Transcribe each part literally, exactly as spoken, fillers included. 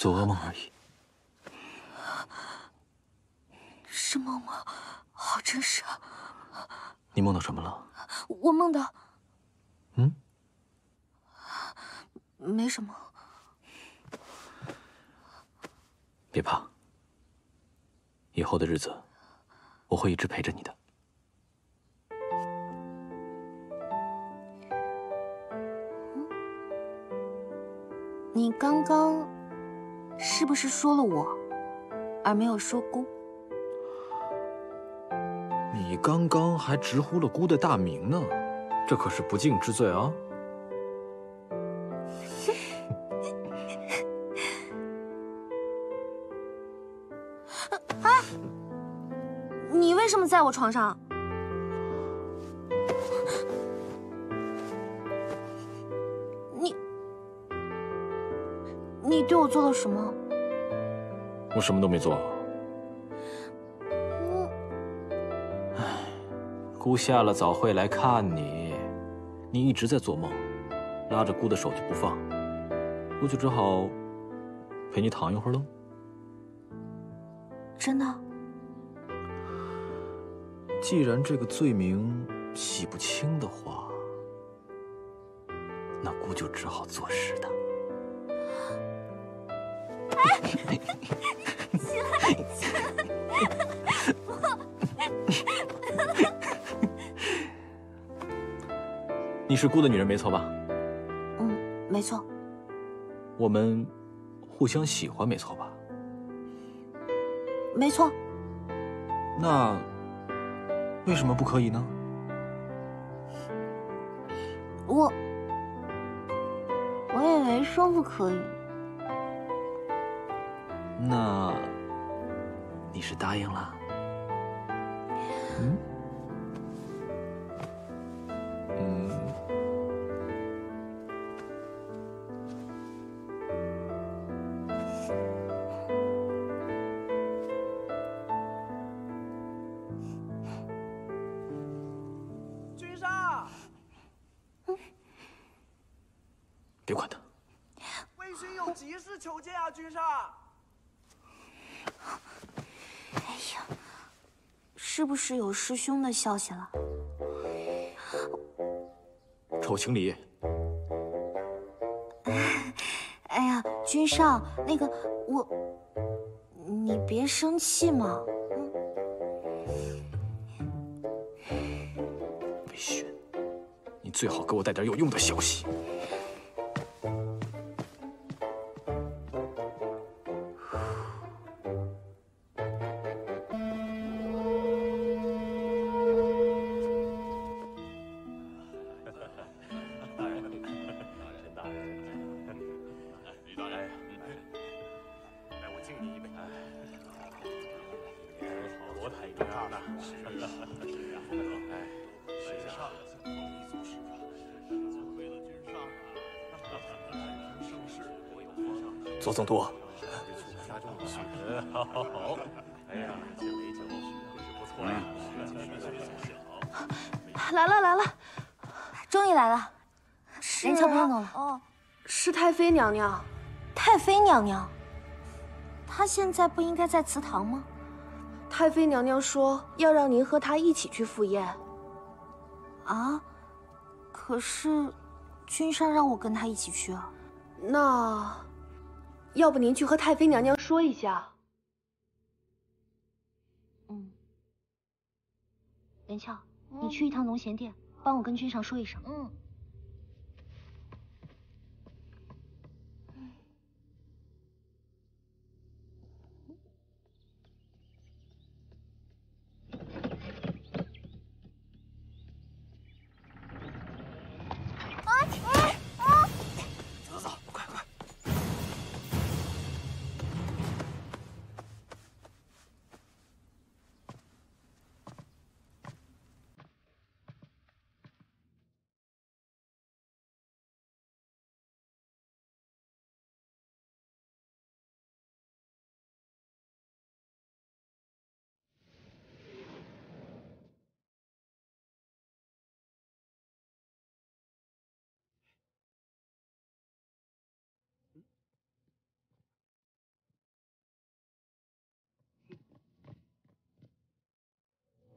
做噩梦而已。是梦吗？好真实啊！你梦到什么了？我梦到……嗯，没什么。别怕，以后的日子我会一直陪着你的。 你刚刚是不是说了我，而没有说姑？你刚刚还直呼了姑的大名呢，这可是不敬之罪啊！哎，你为什么在我床上？ 你对我做了什么？我什么都没做。嗯。唉，姑下了早会来看你，你一直在做梦，拉着姑的手就不放，姑就只好陪你躺一会儿喽。真的？既然这个罪名洗不清的话，那姑就只好坐实它。 你是姑的女人没错吧？嗯，没错。我们互相喜欢没错吧？没错。那为什么不可以呢？我我以为说不可以。 那你是答应了？嗯嗯，君上，别管他。微臣有急事求见啊，君上。 哎呀，是不是有师兄的消息了？丑情离。哎呀，君上，那个我，你别生气嘛。魏轩，你最好给我带点有用的消息。 左总督，好，哎呀，来了来了，终于来了，人瞧热闹了。哦，是太妃娘娘。太妃娘娘，她现在不应该在祠堂吗？太妃娘娘说要让您和她一起去赴宴。啊，可是君上让我跟她一起去啊。那。 要不您去和太妃娘娘说一下。嗯，元俏，你去一趟农闲店，帮我跟君上说一声。嗯。啊！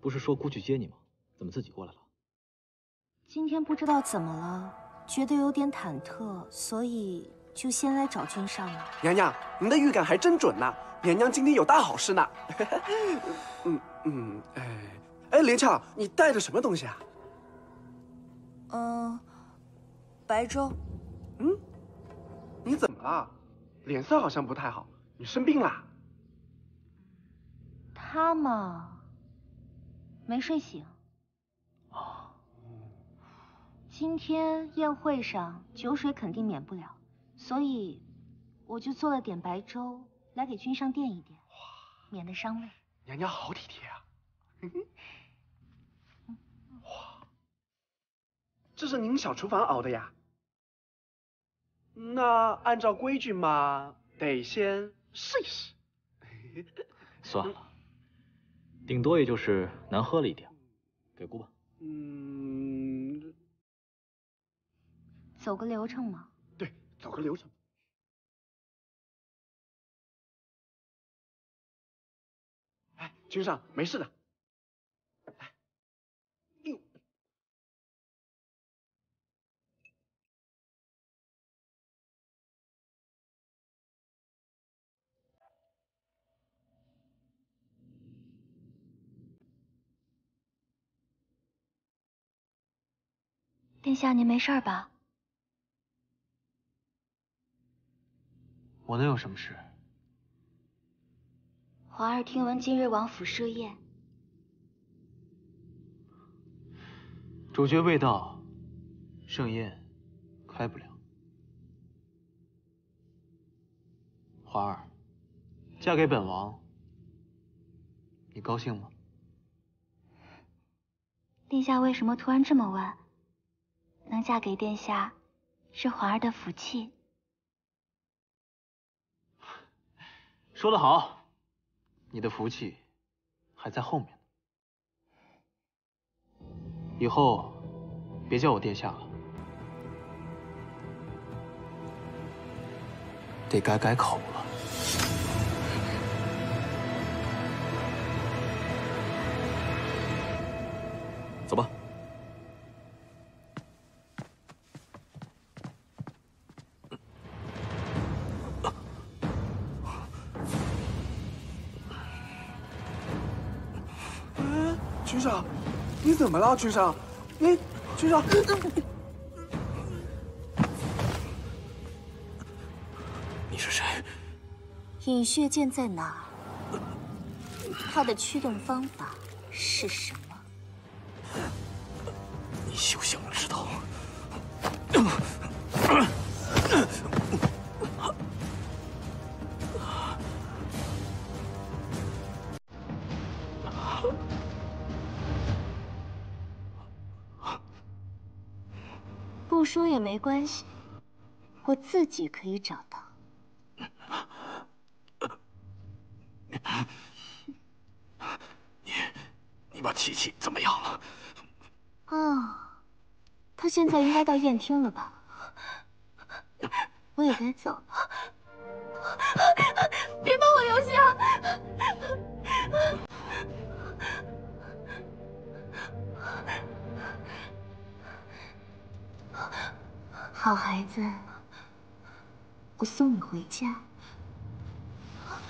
不是说姑去接你吗？怎么自己过来了？今天不知道怎么了，觉得有点忐忑，所以就先来找君上了。娘娘，您的预感还真准呐、啊！娘娘今天有大好事呢。嗯嗯，哎哎，灵巧，你带着什么东西啊？嗯，白粥。嗯，你怎么了？脸色好像不太好，你生病啦？ 他嘛，没睡醒。今天宴会上酒水肯定免不了，所以我就做了点白粥来给君上垫一垫，免得伤胃。娘娘好体贴啊！哇，这是您小厨房熬的呀？那按照规矩嘛，得先试一试。算了。 顶多也就是难喝了一点，给姑吧。嗯，走个流程嘛。对，走个流程。哎，君上没事的。哎，呦，殿下，您没事吧？我能有什么事？皇儿听闻今日王府设宴，主角未到，盛宴开不了。华儿，嫁给本王，你高兴吗？殿下为什么突然这么问？ 能嫁给殿下，是皇儿的福气。说得好，你的福气还在后面呢。以后别叫我殿下了，得改改口了。走吧。 君上，你怎么了？君上，你，君上，你是谁？尹血剑在哪？他的驱动方法是什么？你休想知道！不说也没关系，我自己可以找到。你，你把琪琪怎么样了？哦，他现在应该到宴厅了吧？我也该走了。别把我留下！ 好孩子，我送你回家。啊！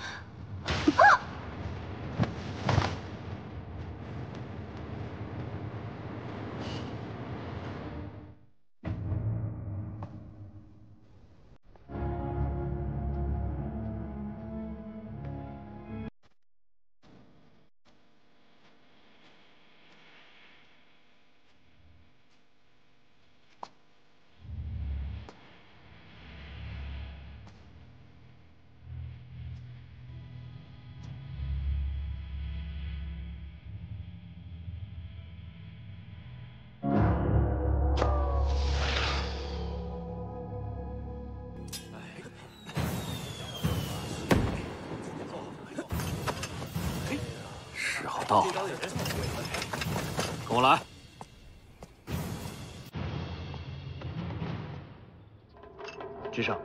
到了，跟我来。君上，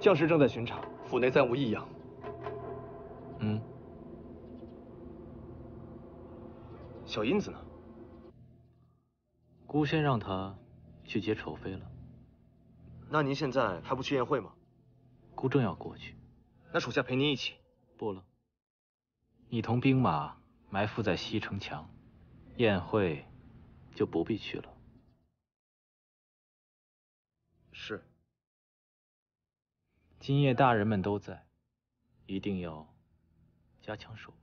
将士正在巡查，府内暂无异样。嗯，小英子呢？孤身让她去接丑妃了。那您现在还不去宴会吗？孤正要过去。那属下陪您一起。不了，你同兵马埋伏在西城墙，宴会就不必去了。是。今夜大人们都在，一定要加强守卫。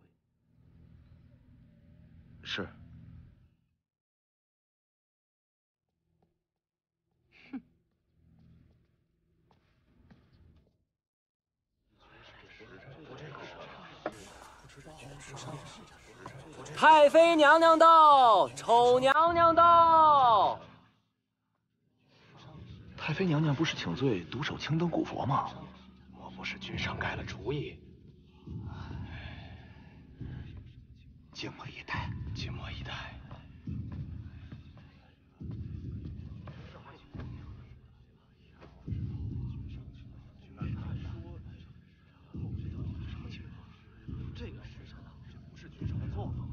是。哼。太妃娘娘到，丑娘娘到。太妃娘娘不是请罪独守青灯古佛吗？莫不是君上改了主意？ 静默以待，静默以待。这个时辰不是君上的作风，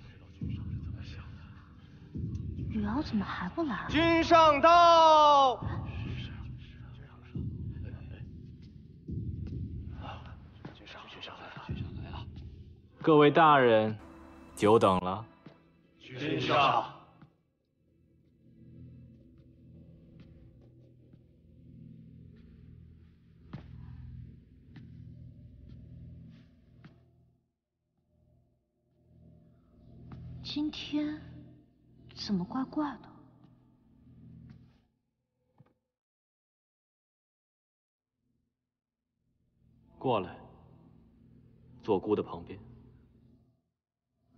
知道君上是怎么想的。吕敖怎么还不来？君上到。君上，君上来了，君上来了。各位大人。 久等了，君上。今天怎么怪怪的？过来，坐姑的旁边。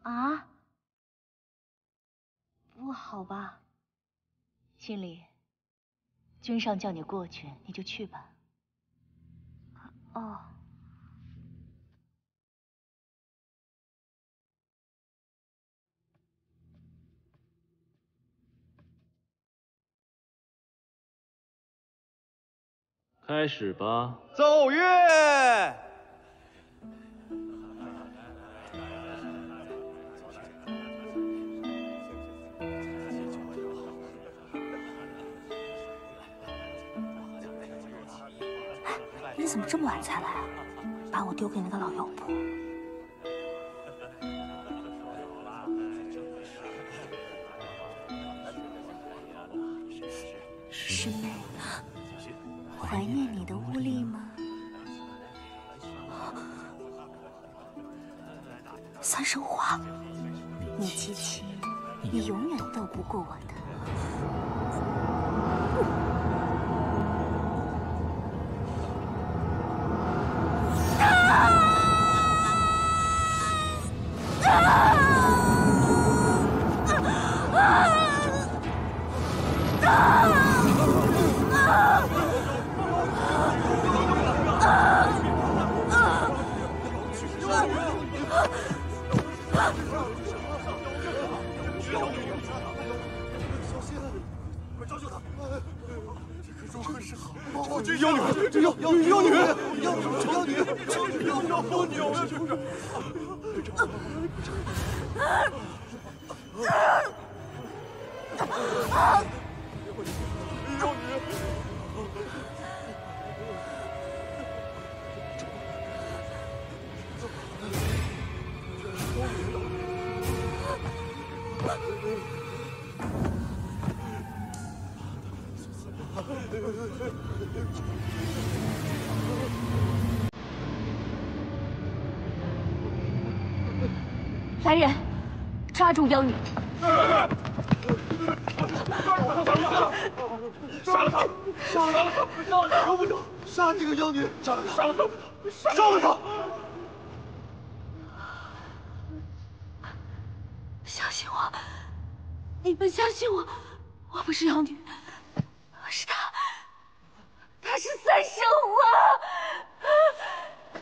啊，不好吧？锦鲤，君上叫你过去，你就去吧。哦。开始吧。奏乐。 你怎么这么晚才来啊？把我丢给那个老妖婆。师妹，怀念你的乌力吗？三生花，你琪琪，你永远斗不过我的。 来人，抓住妖女！杀了她！杀了她！杀了她！饶不得！杀这个妖女！杀了她！杀了她！杀了她！相信我，你们相信我，我不是妖女，我是她，她是三生花，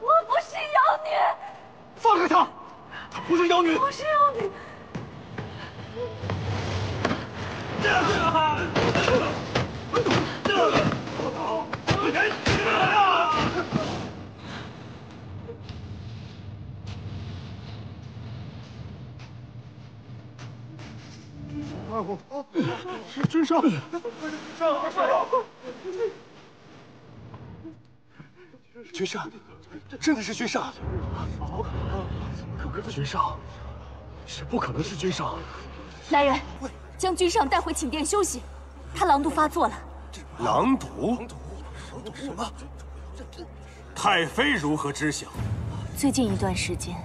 我不是妖女。 放开她！她不是妖女，不是妖女。哦哦，真上！上啊上啊！君上，真的是君上！好可怕！君上，这不可能是君上！来人，将君上带回寝殿休息，他狼毒发作了。狼毒？什么？太妃如何知晓？最近一段时间，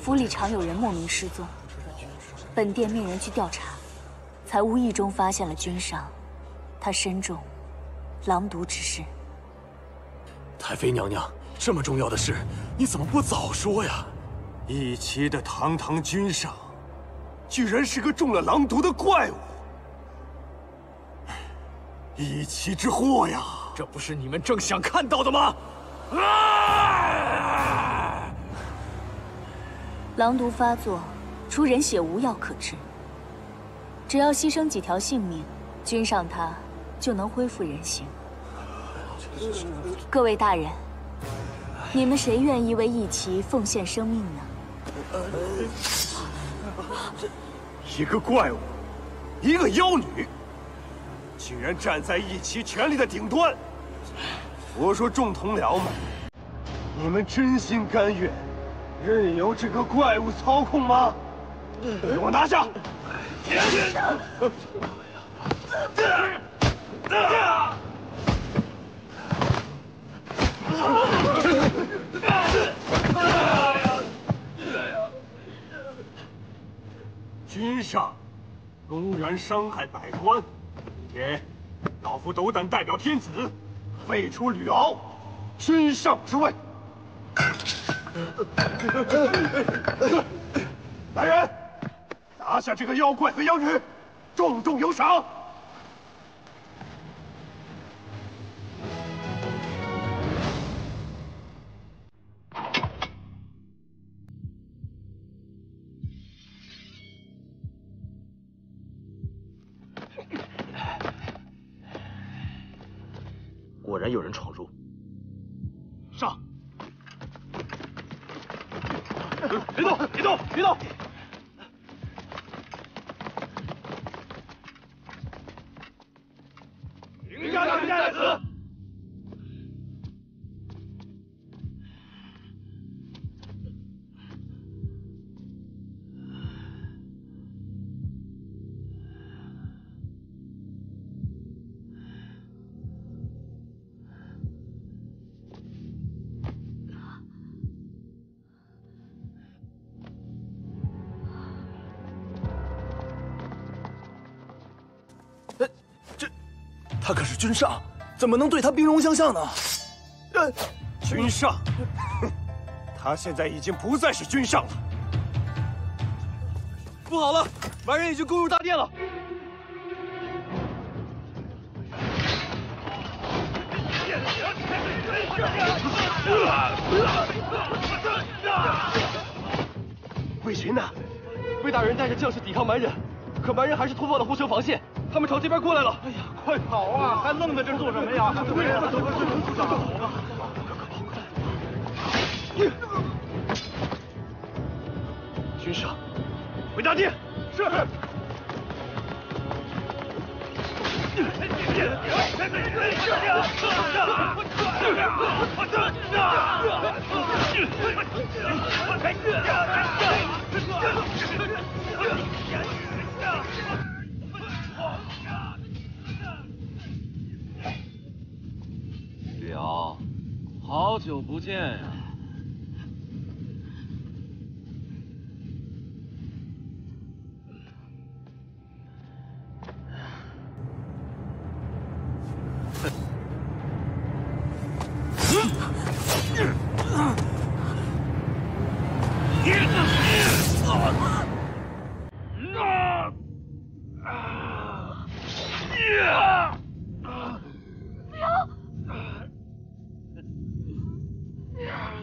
府里常有人莫名失踪，本殿命人去调查，才无意中发现了君上，他身中狼毒之事。 太妃娘娘，这么重要的事，你怎么不早说呀？一齐的堂堂君上，居然是个中了狼毒的怪物！一齐之祸呀！这不是你们正想看到的吗？啊！狼毒发作，除人血无药可治。只要牺牲几条性命，君上他就能恢复人形。 各位大人，你们谁愿意为义齐奉献生命呢？一个怪物，一个妖女，竟然站在义齐权力的顶端！我说众同僚们，你们真心甘愿任由这个怪物操控吗？给我拿下！ 君上，公然伤害百官，给老夫斗胆代表天子，废除吕敖君上之位。来人，拿下这个妖怪和妖女，重重有赏。 果然有人闯入，上！别动！别动！别动！迎驾！迎驾！太子！他可是君上，怎么能对他兵戎相向呢？呃，君上，哼，他现在已经不再是君上了。不好了，蛮人已经攻入大殿了。魏巡呢？魏大人带着将士抵抗蛮人，可蛮人还是突破了护城防线。 他们朝这边过来了！哎呀，快跑啊！还愣在这做什么呀？快快快快快快！君上，回大殿。是。吕敖，好久不见呀！Yeah.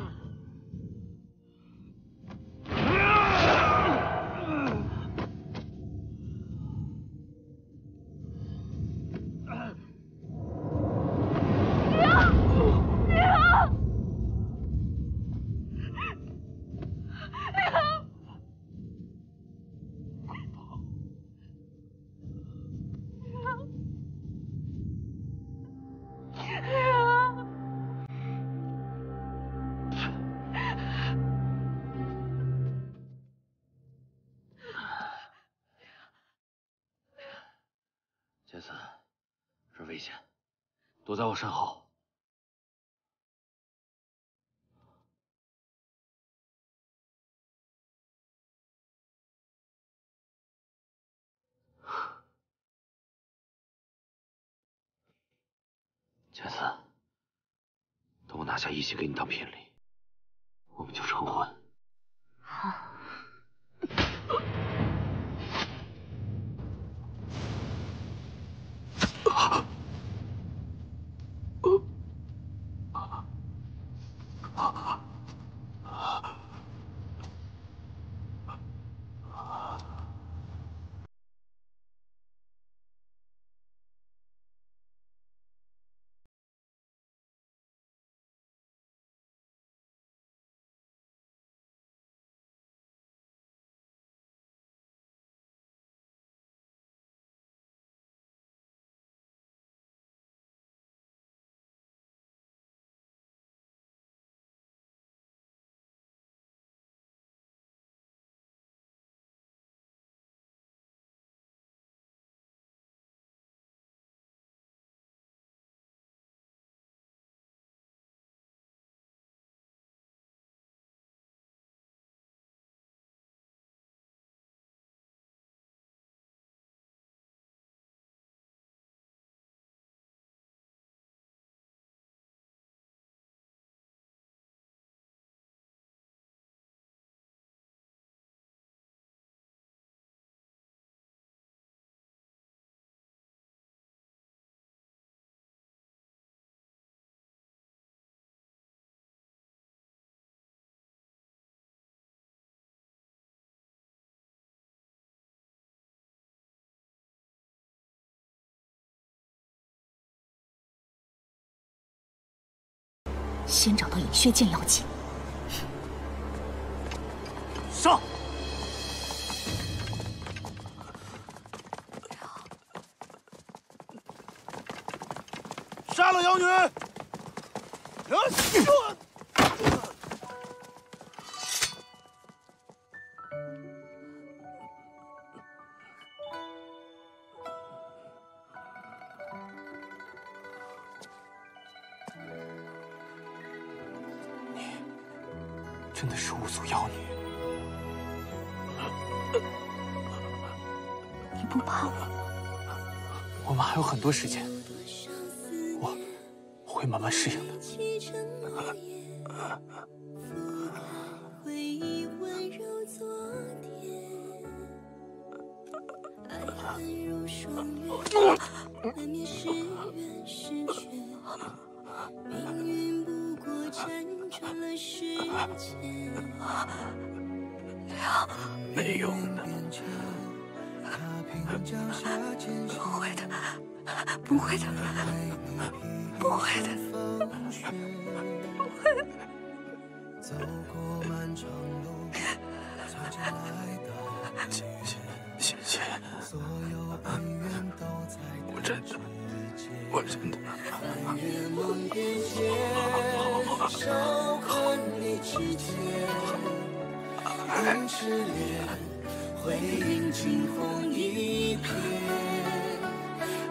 杰森，这危险，躲在我身后。杰森，等我拿下一起给你当聘礼，我们就成婚。好。 先找到尹血剑要紧，上！杀了妖女！真的是无足妖女，你不怕我？我们还有很多时间，我我会慢慢适应的。没用的，不会的，不会的，不会的，不会的。谢谢谢谢，我真的，我真的。 烧和你之间，红之恋会映惊鸿一瞥，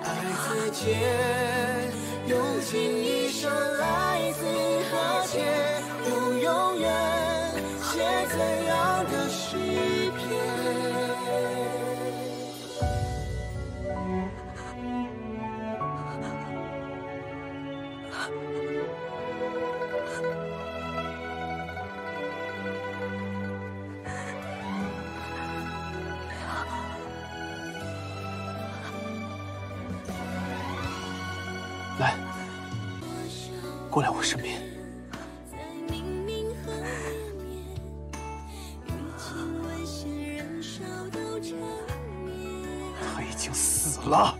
爱和剑，用尽一生来自和解，用永远写怎样的诗篇？ 来，过来我身边。他已经死了。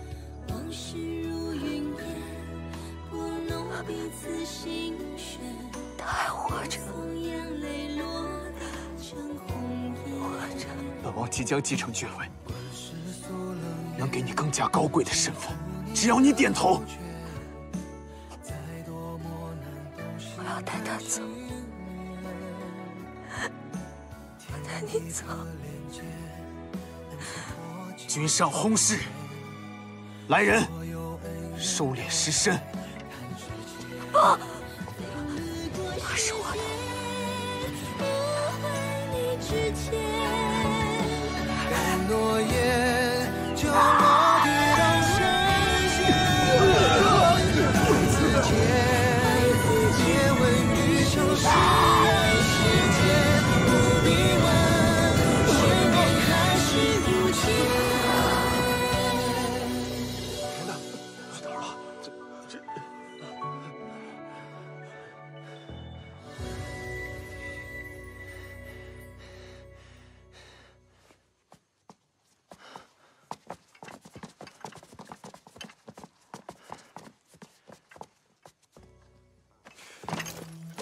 他还活着，活着。本王即将继承爵位，能给你更加高贵的身份，只要你点头。 带他走，我带你走。君上轰逝，来人，收敛尸身。不，他是我的。啊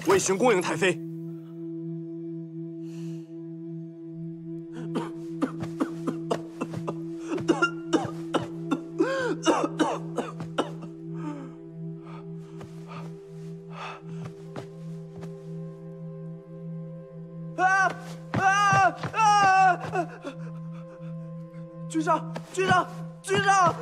为寻恭迎太妃，啊啊啊！君上，君上，君上！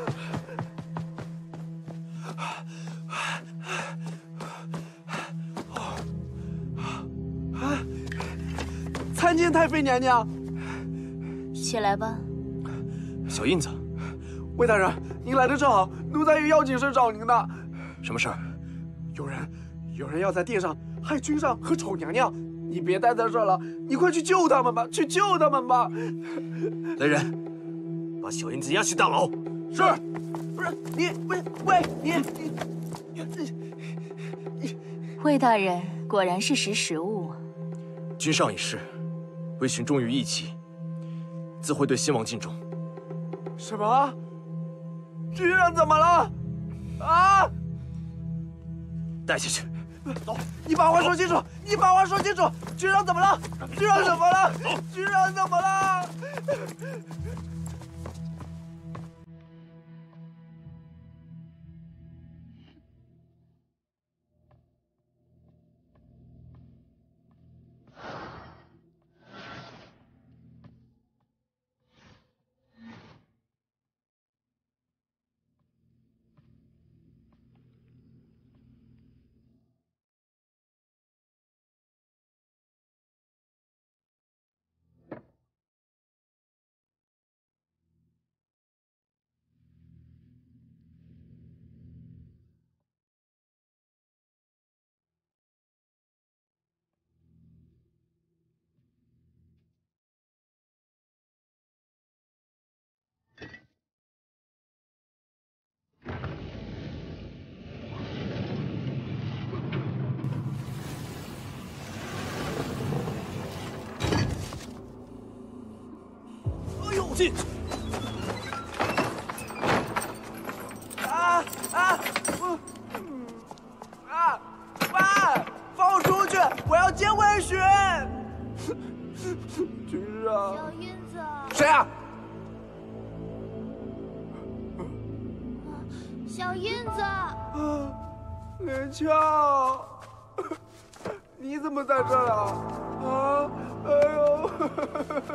参见太妃娘娘，起来吧。小印子，魏大人，您来的正好，奴才有要紧事找您呢。什么事儿？有人，有人要在殿上害君上和丑娘娘，你别待在这儿了，你快去救他们吧，去救他们吧。来人，把小印子押去大牢。是。不是你，不是喂你，你，魏大人果然是识时务。君上一事。 微寻忠于义气，自会对新王尽忠。什么？君上怎么了？啊！带下去。走，你把话说清楚！你把话说清楚！君上怎么了？君上怎么了？君上怎么了？进去！啊啊！我啊啊！放我出去！我要见魏巡。君上。小英子。谁啊？小英子。啊，连翘，你怎么在这儿啊？啊！ 哎呦，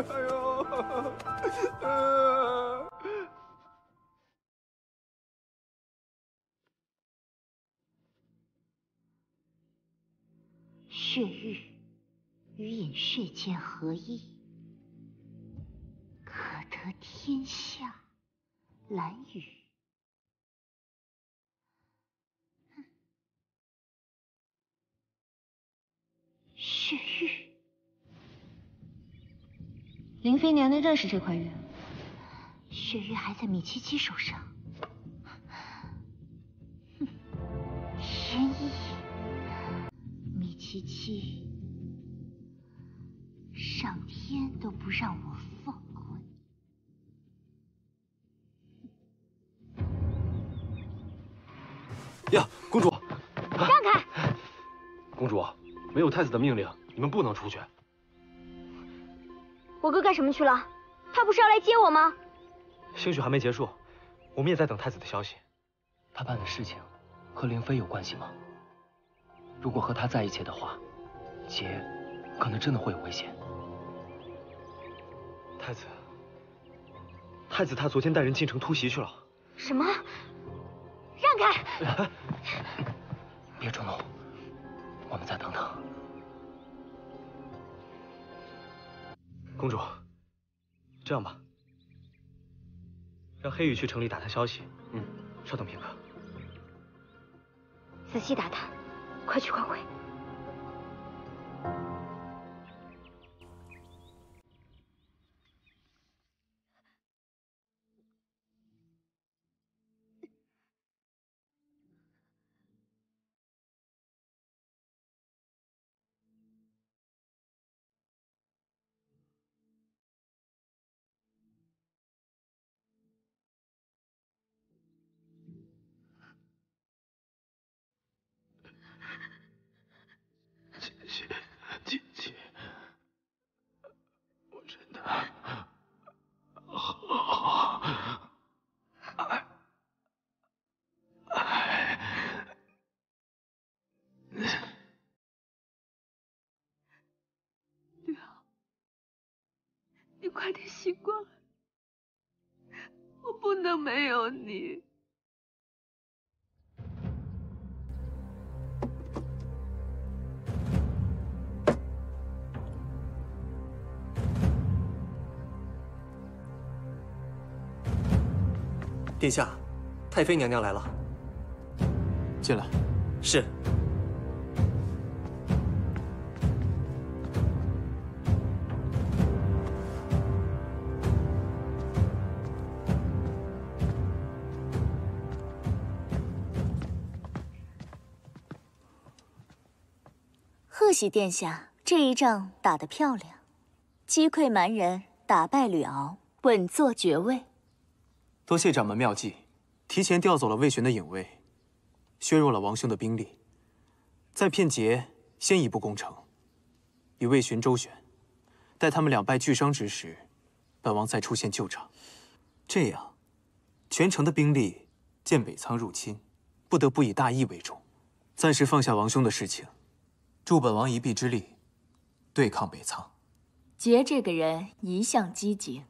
哎呦，呃、哎。血玉与饮血间合一，可得天下兰雨。 林妃娘娘认识这块玉，血玉还在米七七手上。哼，天意，米七七，上天都不让我放过你。呀，公主，让开！公主，没有太子的命令，你们不能出去。 我哥干什么去了？他不是要来接我吗？兴许还没结束，我们也在等太子的消息。他办的事情和灵妃有关系吗？如果和他在一起的话，姐可能真的会有危险。太子，太子他昨天带人进城突袭去了。什么？让开！别冲动，我们再等等。公主，这样吧，让黑羽去城里打探消息。嗯，稍等片刻。仔细打探，快去快回。 快点醒过来！我不能没有你。殿下，太妃娘娘来了。进来。是。 恭喜殿下，这一仗打得漂亮，击溃蛮人，打败吕敖，稳坐爵位。多谢掌门妙计，提前调走了魏玄的影卫，削弱了王兄的兵力。在片捷先一步攻城，与魏玄周旋，待他们两败俱伤之时，本王再出现救场。这样，全城的兵力见北仓入侵，不得不以大义为重，暂时放下王兄的事情。 助本王一臂之力，对抗北仓。杰这个人一向机警，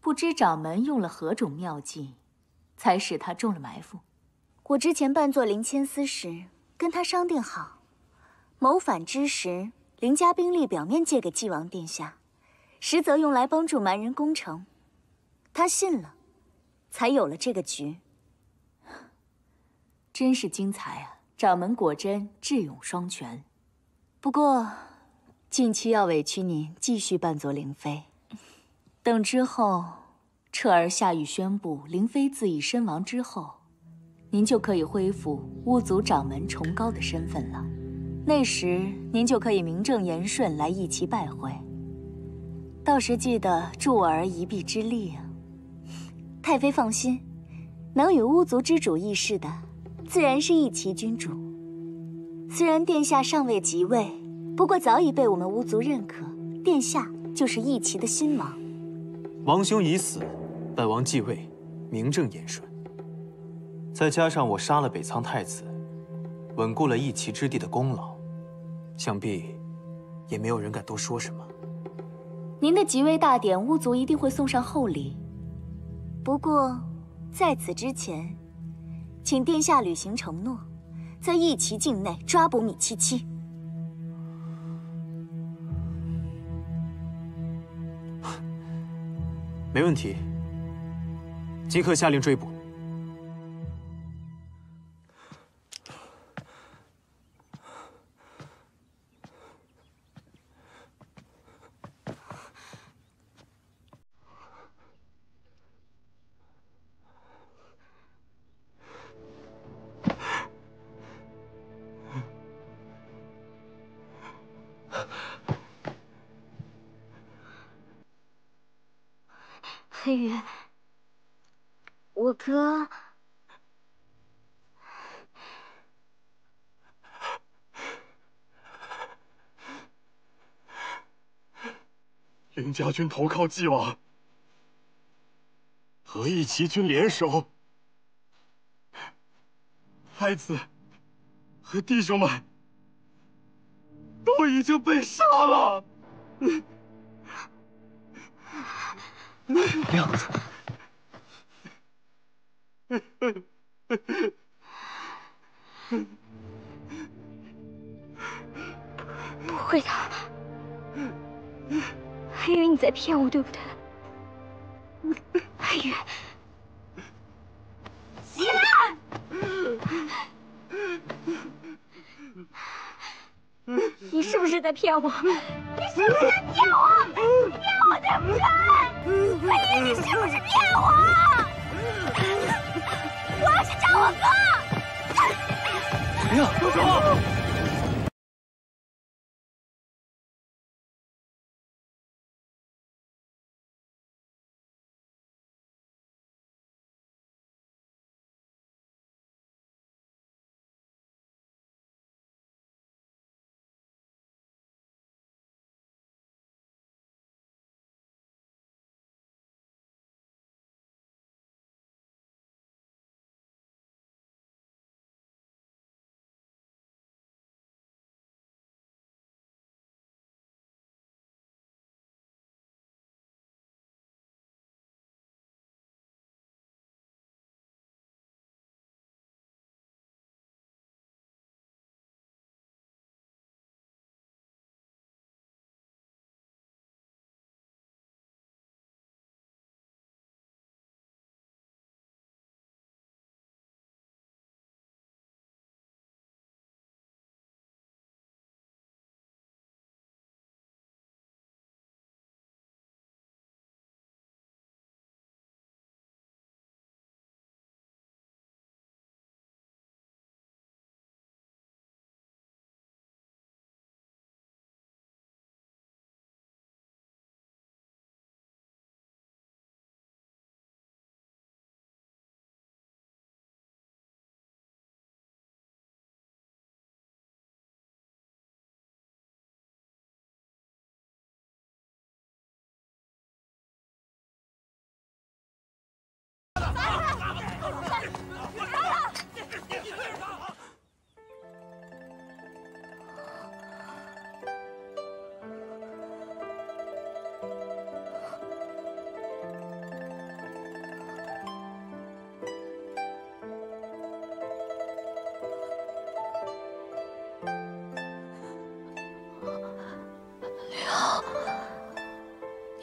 不知掌门用了何种妙计，才使他中了埋伏。我之前扮作林千丝时，跟他商定好，谋反之时，林家兵力表面借给纪王殿下，实则用来帮助蛮人攻城。他信了，才有了这个局。真是精彩啊！ 掌门果真智勇双全，不过近期要委屈您继续扮作灵妃，等之后彻儿下狱宣布灵妃自缢身亡之后，您就可以恢复巫族掌门崇高的身份了。那时您就可以名正言顺来一齐拜会，到时记得助我儿一臂之力啊！太妃放心，能与巫族之主议事的。 自然是一齐君主。虽然殿下尚未即位，不过早已被我们巫族认可。殿下就是一齐的新王。王兄已死，本王继位，名正言顺。再加上我杀了北仓太子，稳固了一齐之地的功劳，想必也没有人敢多说什么。您的即位大典，巫族一定会送上厚礼。不过，在此之前。 请殿下履行承诺，在义旗境内抓捕米七七。没问题，即刻下令追捕。黑羽，我哥，林家军投靠纪王，和义齐军联手，太子和弟兄们都已经被杀了。 亮子，不会的，还以为你在骗我，对不对？还以为。 你是不是在骗我？你是不是在骗我？你骗我对不对？白云，你是不是骗我？我要去找我哥！哎呀，住手！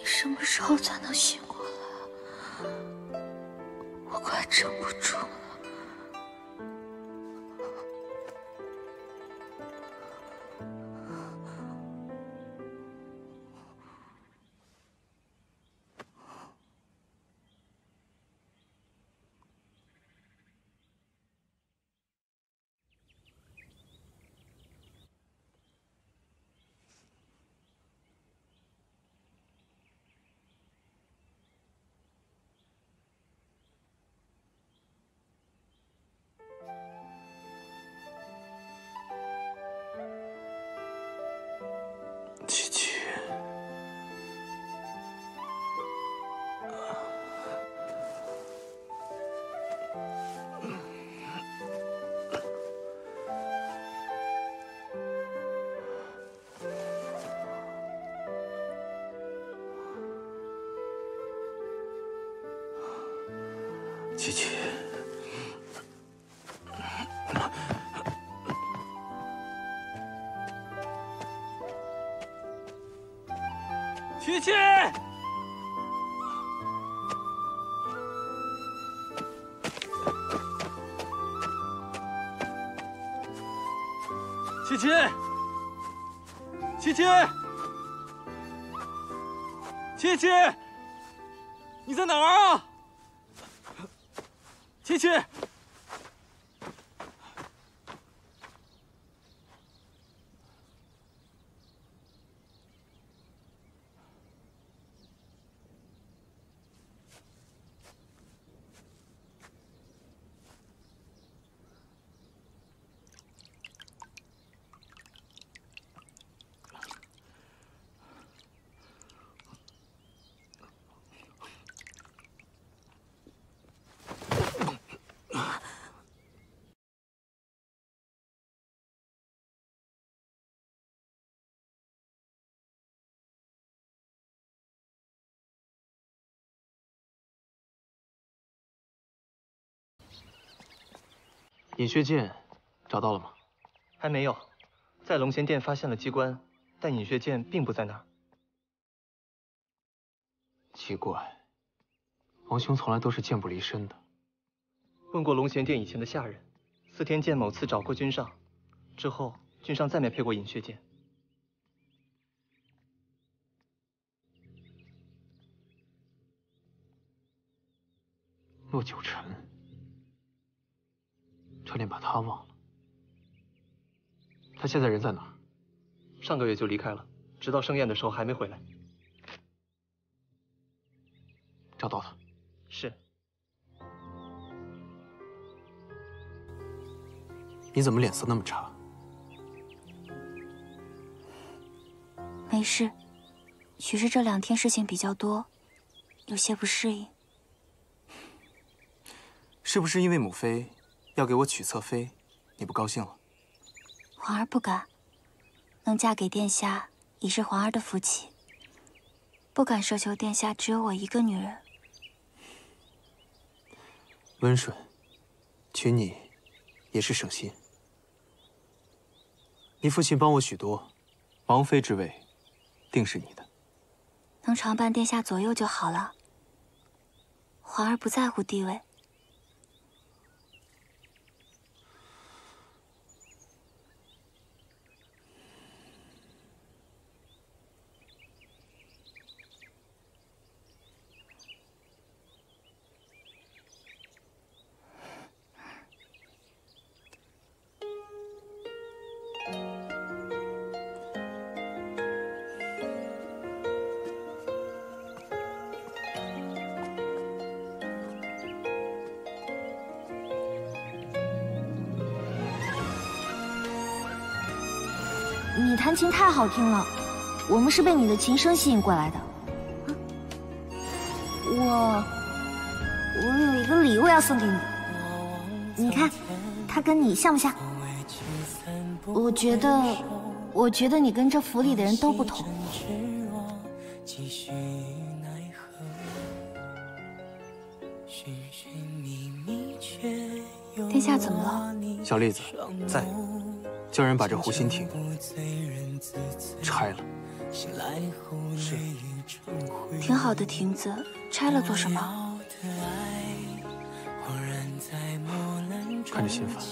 什么时候才能醒过来？我快撑不住了。 琪琪，琪琪，琪琪，琪琪，琪琪，你在哪儿啊？ 琪琪，尹学剑找到了吗？还没有，在龙贤殿发现了机关，但尹学剑并不在那儿。奇怪，王兄从来都是剑不离身的。问过龙贤殿以前的下人，四天剑某次找过君上，之后君上再没配过尹学剑。 洛九尘，差点把他忘了。他现在人在哪儿？上个月就离开了，直到盛宴的时候还没回来。找到他。是。你怎么脸色那么差？没事，许是这两天事情比较多，有些不适应。 是不是因为母妃要给我娶侧妃，你不高兴了？皇儿不敢，能嫁给殿下已是皇儿的福气，不敢奢求殿下只有我一个女人。温顺，娶你也是省心。你父亲帮我许多，王妃之位定是你的。能常伴殿下左右就好了。皇儿不在乎地位。 你弹琴太好听了，我们是被你的琴声吸引过来的。啊、我我有一个礼物要送给你，你看，它跟你像不像？我觉得，我觉得你跟这府里的人都不同。殿下怎么了？小栗子在。 叫人把这湖心亭拆了，是挺好的亭子，拆了做什么？看着心烦。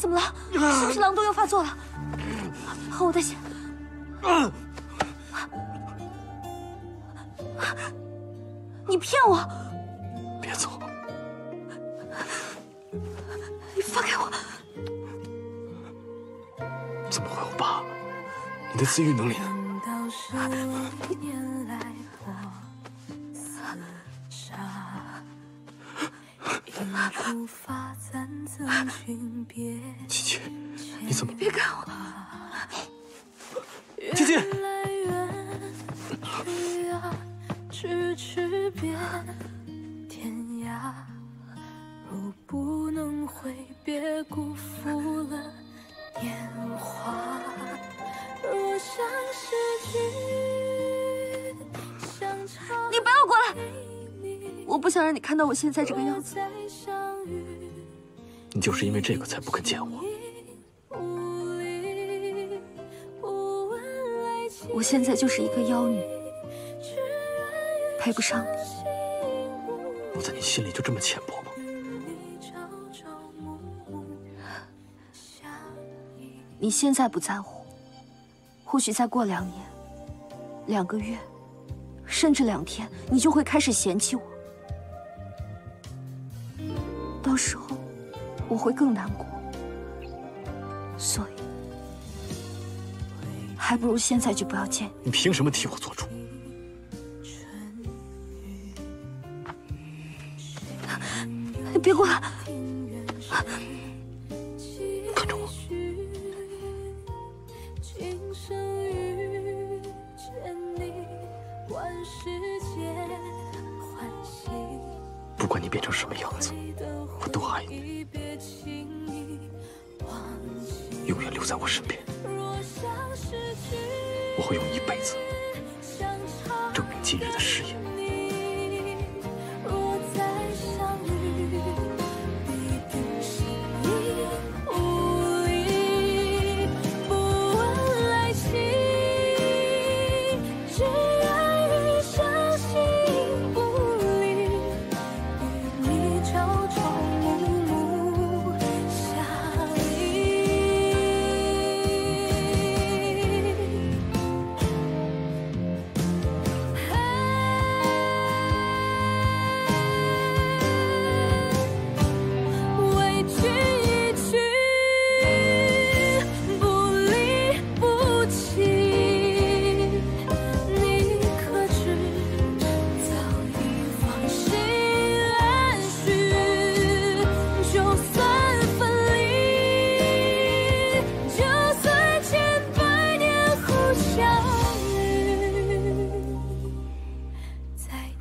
怎么了？是不是狼毒又发作了？好，我带血。你骗我！别走！你放开我！怎么会有疤？你的私欲能忍？姐姐，你怎么？别看我！姐姐，不想让你看到我现在这个样子。你就是因为这个才不肯见我。我现在就是一个妖女，配不上你。我在你心里就这么浅薄吗？ 你现在不在乎，或许再过两年、两个月，甚至两天，你就会开始嫌弃我。到时候我会更难过，所以还不如现在就不要见你。你凭什么替我做主？你别过来！ 不管你变成什么样子，我都爱你，永远留在我身边。我会用一辈子证明今日的誓言。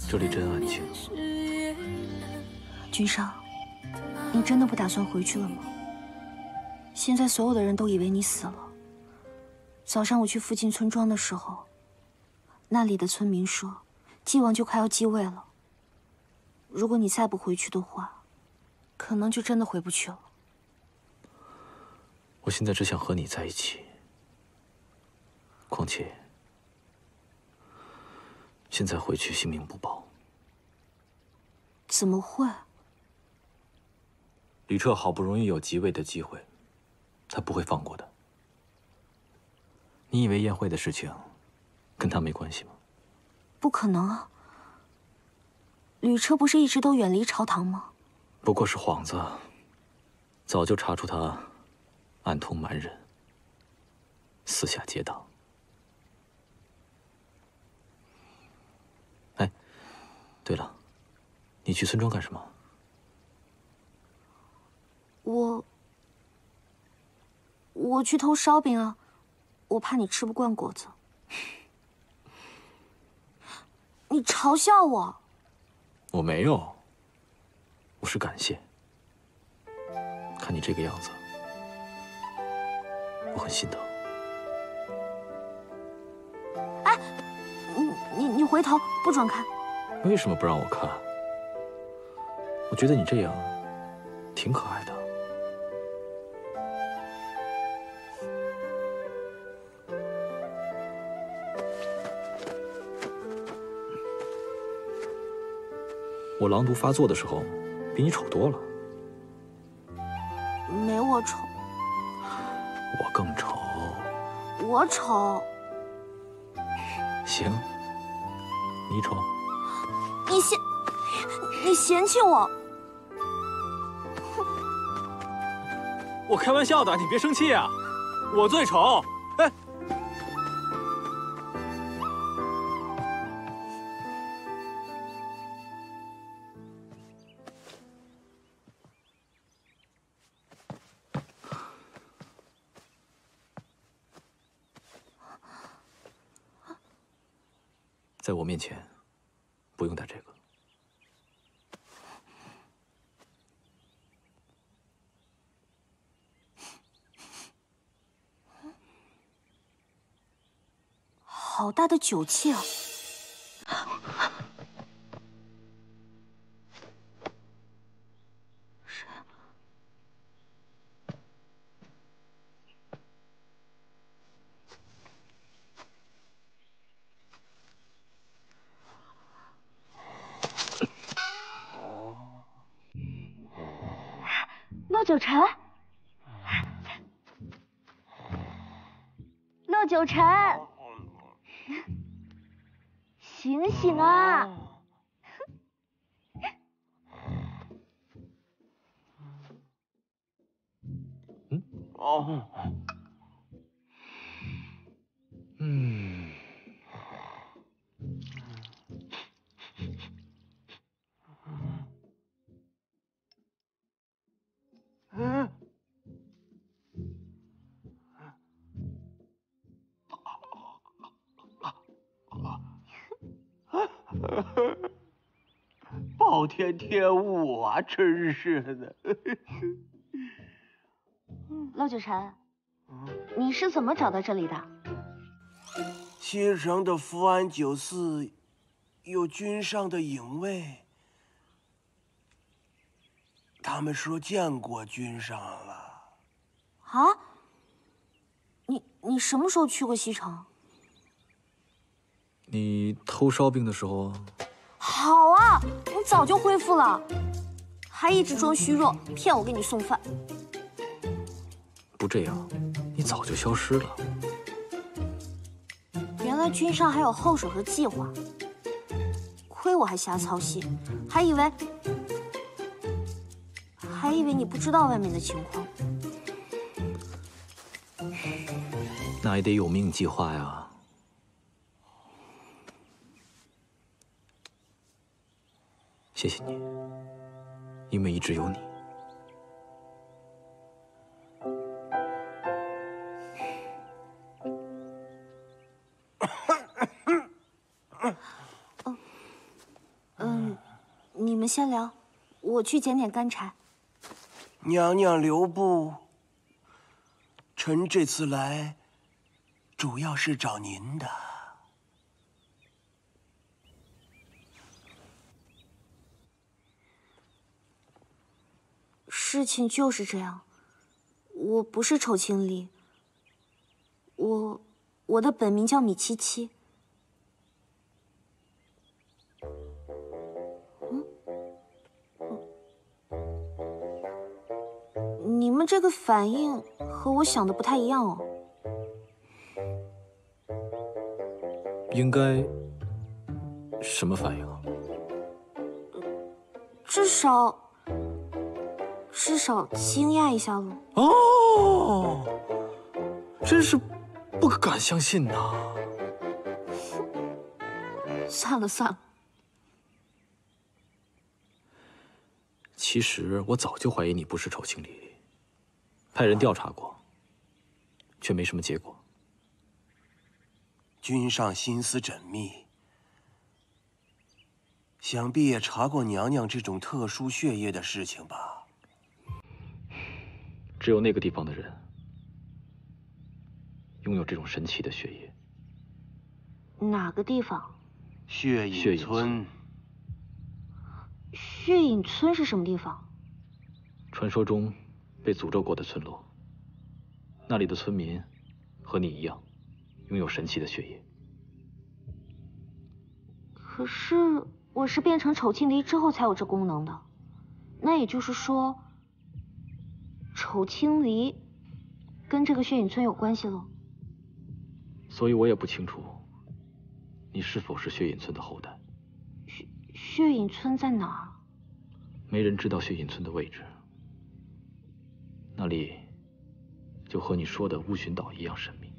这里真安静。君上，你真的不打算回去了吗？现在所有的人都以为你死了。早上我去附近村庄的时候，那里的村民说，纪王就快要继位了。如果你再不回去的话，可能就真的回不去了。我现在只想和你在一起。况且。 现在回去性命不保。怎么会？李彻好不容易有即位的机会，他不会放过的。你以为宴会的事情跟他没关系吗？不可能啊！吕彻不是一直都远离朝堂吗？不过是幌子，早就查出他暗通蛮人，私下结党。 对了，你去村庄干什么？我我去偷烧饼啊！我怕你吃不惯果子。你嘲笑我？我没有，我是感谢。看你这个样子，我很心疼。哎，你你你回头，不准看。 为什么不让我看？我觉得你这样挺可爱的。我狼毒发作的时候，比你丑多了。没我丑。我更丑。我丑。行，你丑。 你嫌你嫌弃我？我开玩笑的，你别生气啊！我最丑，哎，在我面前。 不用带这个。好大的酒气啊！九成，陆九成，醒醒啊！嗯，哦，嗯。 嗯，暴殄天物啊，真是的。陆九成，你是怎么找到这里的？新城的福安九寺有君上的影卫。 他们说见过君上了。啊？你你什么时候去过西城？你偷烧饼的时候。好啊，你早就恢复了，还一直装虚弱，骗我给你送饭。不这样，你早就消失了。原来君上还有后手和计划，亏我还瞎操心，还以为。 还以为你不知道外面的情况，那也得有命计划呀。谢谢你，因为一直有你。嗯嗯，你们先聊，我去捡点干柴。 娘娘留步，臣这次来，主要是找您的。事情就是这样，我不是丑青离，我我的本名叫米七七。嗯。 你们这个反应和我想的不太一样哦。应该什么反应啊？至少至少惊讶一下喽。哦，真是不敢相信呐！算了算了。其实我早就怀疑你不是丑青离。 派人调查过，却没什么结果。君上心思缜密，想必也查过娘娘这种特殊血液的事情吧？只有那个地方的人拥有这种神奇的血液。哪个地方？血影村。血影村是什么地方？传说中。 被诅咒过的村落，那里的村民和你一样，拥有神奇的血液。可是我是变成丑青离之后才有这功能的，那也就是说，丑青离跟这个血影村有关系喽。所以我也不清楚，你是否是血影村的后代。血血影村在哪儿？没人知道血影村的位置。 那里就和你说的乌寻岛一样神秘。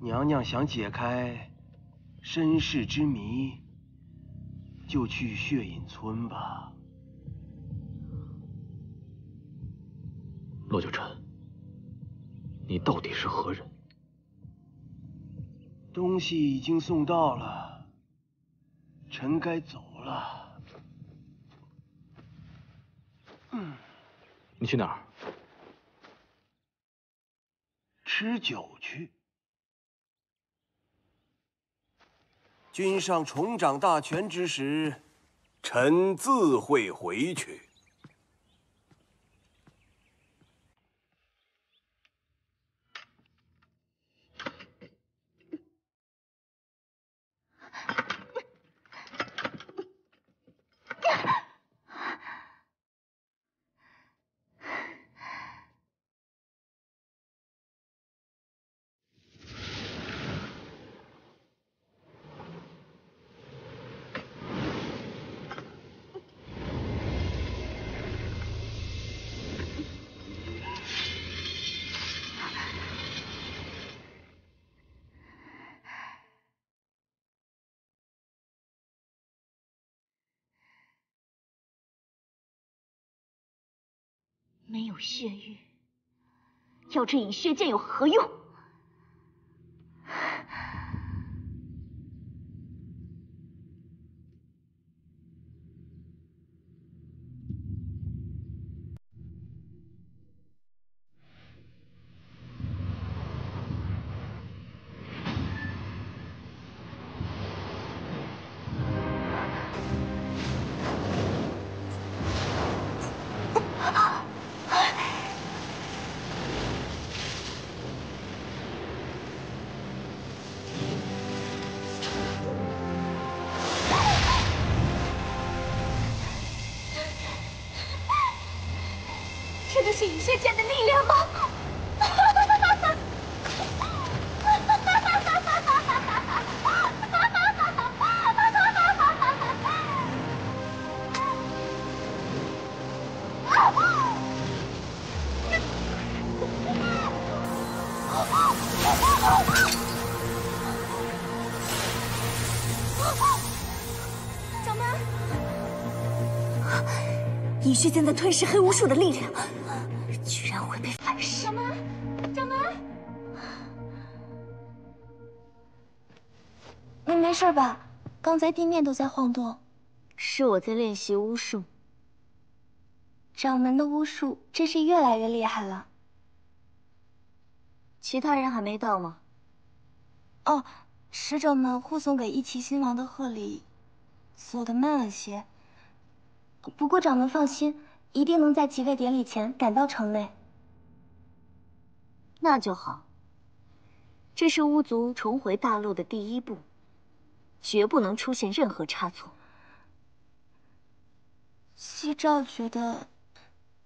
娘娘想解开身世之谜，就去血影村吧。 骆九成，你到底是何人？东西已经送到了，臣该走了。嗯，你去哪儿？吃酒去。君上重掌大权之时，臣自会回去。没有血玉，要这隐血剑有何用？是隐血剑的力量吗？掌门，隐血剑在吞噬黑无数的力量。 没事吧？刚才地面都在晃动，是我在练习巫术。掌门的巫术真是越来越厉害了。其他人还没到吗？哦，使者们护送给一骑新王的贺礼，走得慢了些。不过掌门放心，一定能在即位典礼前赶到城内。那就好。这是巫族重回大陆的第一步。 绝不能出现任何差错。夕照觉得，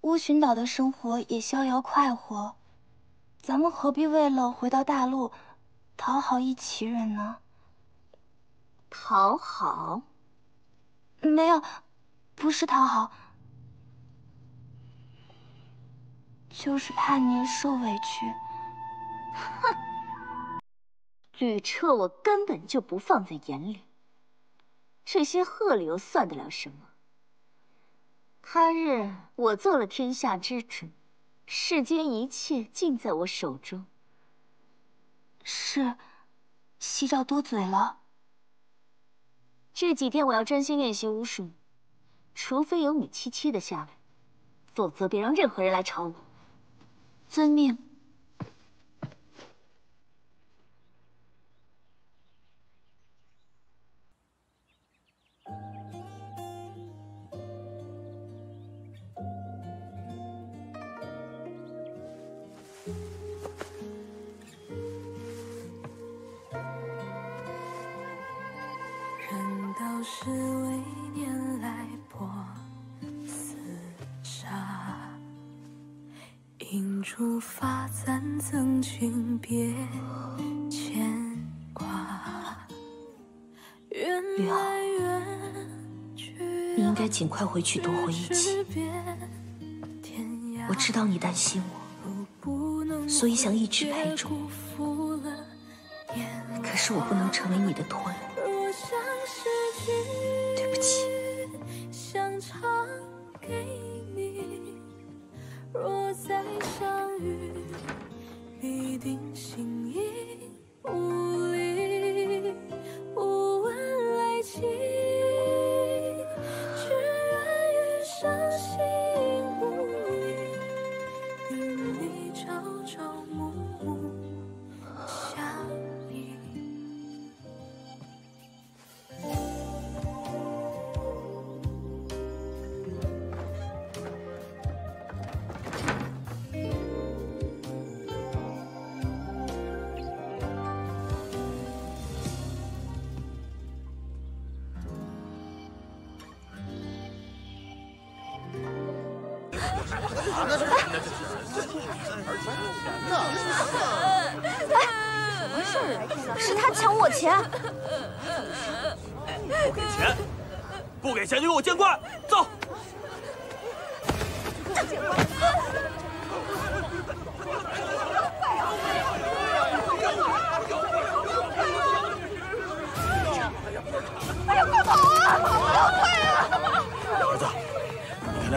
乌群岛的生活也逍遥快活，咱们何必为了回到大陆，讨好一齐人呢？讨好？没有，不是讨好，就是怕您受委屈。哼。 吕彻，我根本就不放在眼里。这些贺礼又算得了什么？他日我做了天下之主，世间一切尽在我手中。是，夕照多嘴了。这几天我要专心练习巫术，除非有你七七的下来，否则别让任何人来吵我。遵命。 是为念来破厮杀，因诸法暂增情，别牵挂。雨浩，你应该尽快回去夺回一己。我知道你担心我，所以想一直陪着我。可是我不能成为你的拖累。 对不起。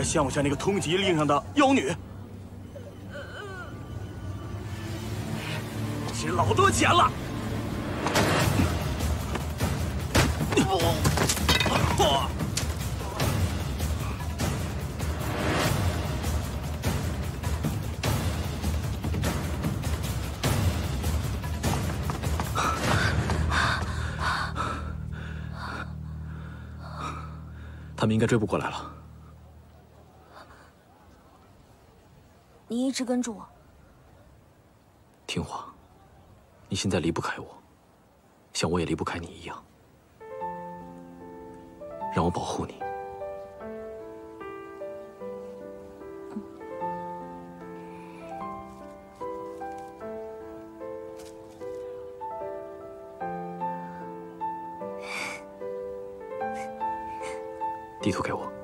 像不像那个通缉令上的妖女？值老多钱了。哦，他们应该追不过来了。你一直跟着我。 听话，你现在离不开我，像我也离不开你一样。让我保护你。地图给我。